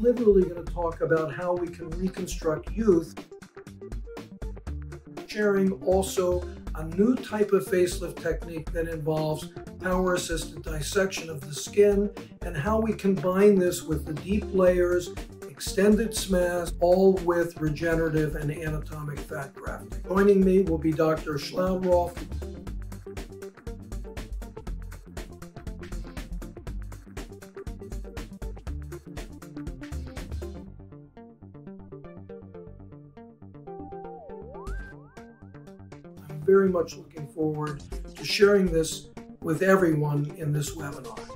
literally going to talk about how we can reconstruct youth, sharing also a new type of facelift technique that involves power-assisted dissection of the skin and how we combine this with the deep layers, extended SMAS, all with regenerative and anatomic fat grafting. Joining me will be Dr. Schlaudraff. I'm very much looking forward to sharing this with everyone in this webinar.